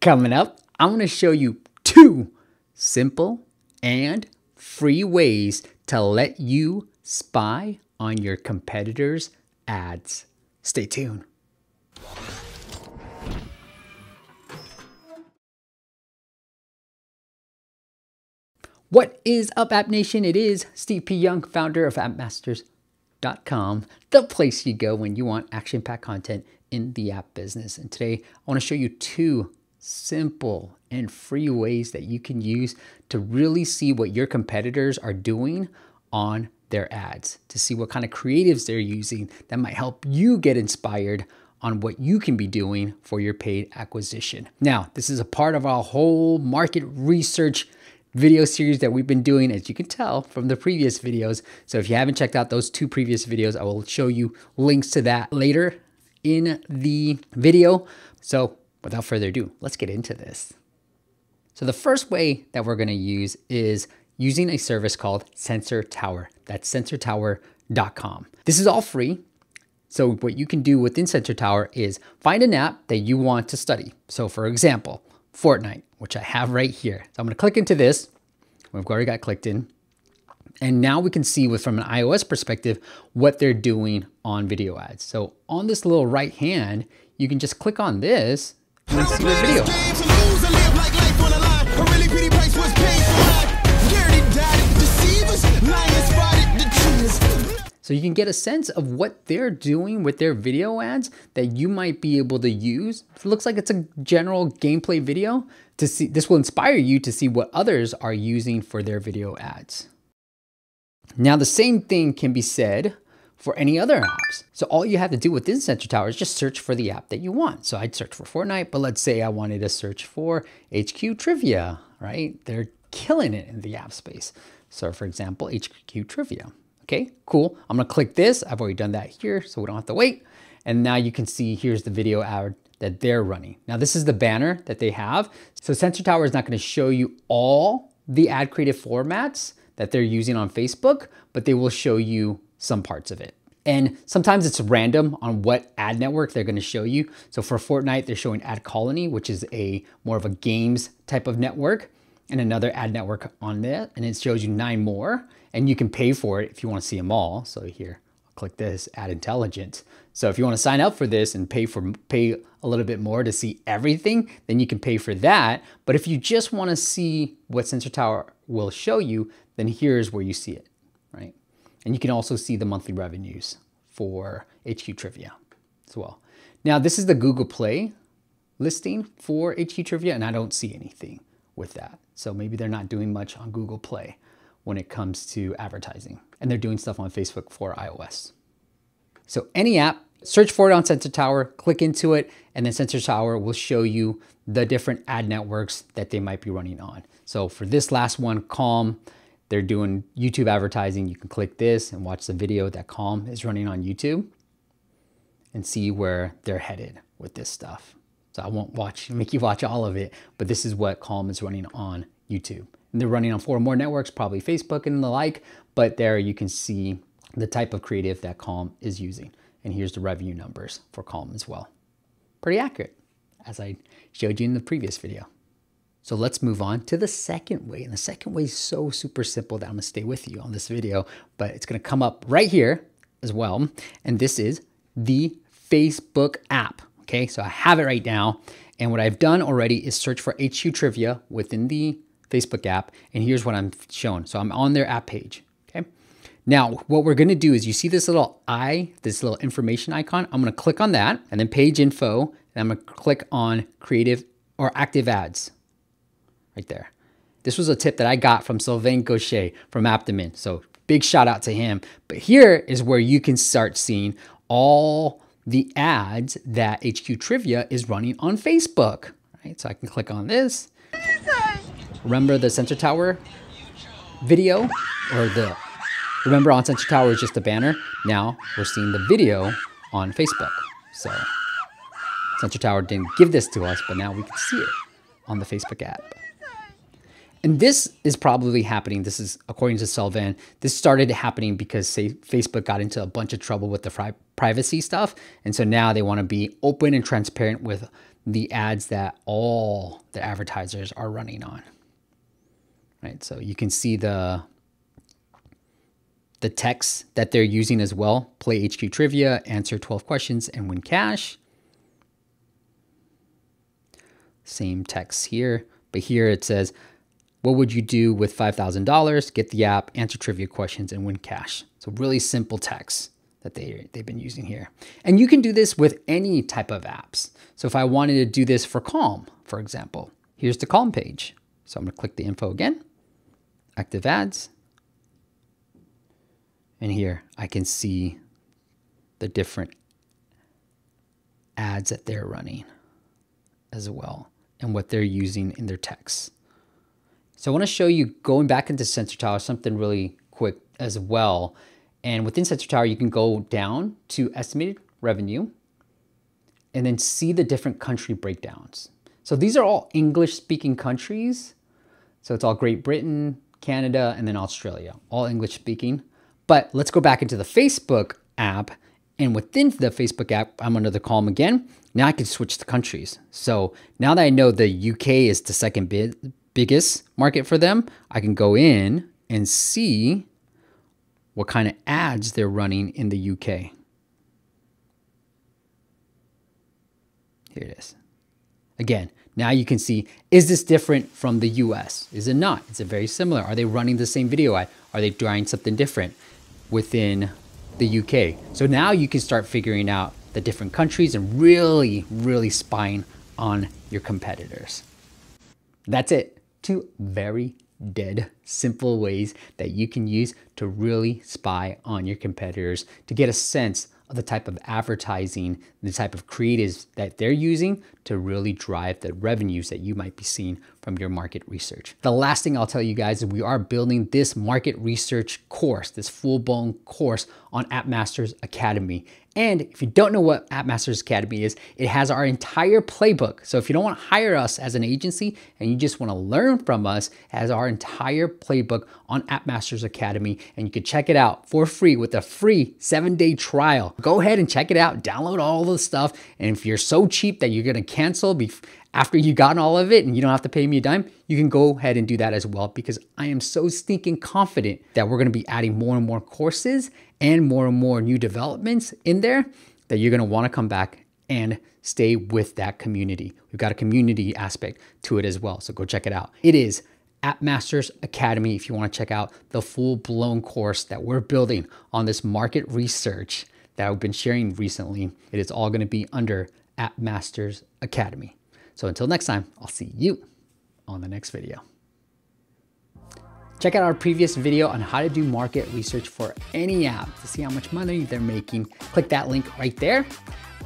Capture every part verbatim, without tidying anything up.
Coming up, I'm going to show you two simple and free ways to let you spy on your competitors' ads. Stay tuned. What is up, App Nation? It is Steve P. Young, founder of App Masters dot com, the place you go when you want action-packed content in the app business. And today, I want to show you two simple and free ways that you can use to really see what your competitors are doing on their ads, to see what kind of creatives they're using that might help you get inspired on what you can be doing for your paid acquisition. Now, this is a part of our whole market research video series that we've been doing, as you can tell from the previous videos. So if you haven't checked out those two previous videos, I will show you links to that later in the video. So without further ado, let's get into this. So the first way that we're going to use is using a service called Sensor Tower. That's sensor tower dot com. This is all free. So what you can do within Sensor Tower is find an app that you want to study. So for example, Fortnite, which I have right here. So I'm going to click into this. We've already got clicked in. And now we can see with from an iOS perspective what they're doing on video ads. So on this little right hand, you can just click on this and see the video. So you can get a sense of what they're doing with their video ads that you might be able to use. It looks like it's a general gameplay video to see. This will inspire you to see what others are using for their video ads. Now the same thing can be said for any other apps. So all you have to do within Sensor Tower is just search for the app that you want. So I'd search for Fortnite, but let's say I wanted to search for H Q Trivia, right? They're killing it in the app space. So for example, H Q Trivia. Okay, cool. I'm gonna click this. I've already done that here, so we don't have to wait. And now you can see here's the video ad that they're running. Now this is the banner that they have. So Sensor Tower is not gonna show you all the ad creative formats that they're using on Facebook, but they will show you some parts of it. And sometimes it's random on what ad network they're gonna show you. So for Fortnite, they're showing Ad Colony, which is a more of a games type of network, and another ad network on that, and it shows you nine more, and you can pay for it if you wanna see them all. So here, I'll click this, Ad Intelligence. So if you wanna sign up for this and pay for pay a little bit more to see everything, then you can pay for that. But if you just wanna see what Sensor Tower will show you, then here's where you see it, right? And you can also see the monthly revenues for H Q Trivia as well. Now, this is the Google Play listing for H Q Trivia, and I don't see anything with that. So maybe they're not doing much on Google Play when it comes to advertising, and they're doing stuff on Facebook for iOS. So any app, search for it on Sensor Tower, click into it, and then Sensor Tower will show you the different ad networks that they might be running on. So for this last one, Calm, they're doing YouTube advertising. You can click this and watch the video that Calm is running on YouTube and see where they're headed with this stuff. So I won't watch, make you watch all of it, but this is what Calm is running on YouTube. And they're running on four more networks, probably Facebook and the like, but there you can see the type of creative that Calm is using. And here's the revenue numbers for Calm as well. Pretty accurate, as I showed you in the previous video. So let's move on to the second way. And the second way is so super simple that I'm gonna stay with you on this video, but it's gonna come up right here as well. And this is the Facebook app, okay? So I have it right now. And what I've done already is search for H Q Trivia within the Facebook app. And here's what I'm shown. So I'm on their app page, okay? Now, what we're gonna do is you see this little eye, this little information icon. I'm gonna click on that and then page info, and I'm gonna click on creative or active ads. Right there. This was a tip that I got from Sylvain Cochet from Apptamin. So big shout out to him. But here is where you can start seeing all the ads that H Q Trivia is running on Facebook. Right? So I can click on this. Remember the Sensor Tower video, or the remember on Sensor Tower is just a banner. Now we're seeing the video on Facebook. So Sensor Tower didn't give this to us, but now we can see it on the Facebook app. And this is probably happening. This is according to Sylvain. This started happening because say Facebook got into a bunch of trouble with the privacy stuff. And so now they want to be open and transparent with the ads that all the advertisers are running on. Right? So you can see the the text that they're using as well. Play H Q Trivia, answer twelve questions, and win cash. Same text here, but here it says, what would you do with five thousand dollars? Get the app, answer trivia questions, and win cash. So really simple text that they, they've been using here. And you can do this with any type of apps. So if I wanted to do this for Calm, for example, here's the Calm page. So I'm gonna click the info again, active ads. And here I can see the different ads that they're running as well and what they're using in their text. So I want to show you going back into Sensor Tower, something really quick as well. And within Sensor Tower, you can go down to estimated revenue and then see the different country breakdowns. So these are all English speaking countries. So it's all Great Britain, Canada, and then Australia, all English speaking. But let's go back into the Facebook app, and within the Facebook app, I'm under the column again. Now I can switch the countries. So now that I know the U K is the second bid, biggest market for them, I can go in and see what kind of ads they're running in the U K. Here it is. Again, now you can see, is this different from the U S? Is it not? Is it very similar? Are they running the same video ad? Are they trying something different within the U K? So now you can start figuring out the different countries and really, really spying on your competitors. That's it. Two very dead simple ways that you can use to really spy on your competitors, to get a sense of the type of advertising, the type of creatives that they're using to really drive the revenues that you might be seeing from your market research. The last thing I'll tell you guys is we are building this market research course, this full-blown course on App Masters Academy. And if you don't know what App Masters Academy is, it has our entire playbook. So if you don't want to hire us as an agency and you just want to learn from us, it has our entire playbook on App Masters Academy. And you can check it out for free with a free seven-day trial. Go ahead and check it out. Download all the stuff. And if you're so cheap that you're going to cancel after you've gotten all of it and you don't have to pay me a dime, you can go ahead and do that as well, because I am so stinking confident that we're going to be adding more and more courses and more and more new developments in there that you're going to want to come back and stay with that community. We've got a community aspect to it as well. So go check it out. It is App Masters Academy if you want to check out the full-blown course that we're building on this market research that I've been sharing recently. It is all going to be under App Masters Academy. So until next time, I'll see you on the next video. Check out our previous video on how to do market research for any app to see how much money they're making. Click that link right there.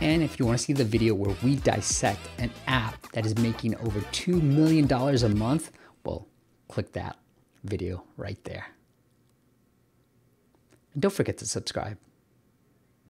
And if you want to see the video where we dissect an app that is making over two million dollars a month, well, click that video right there. And don't forget to subscribe.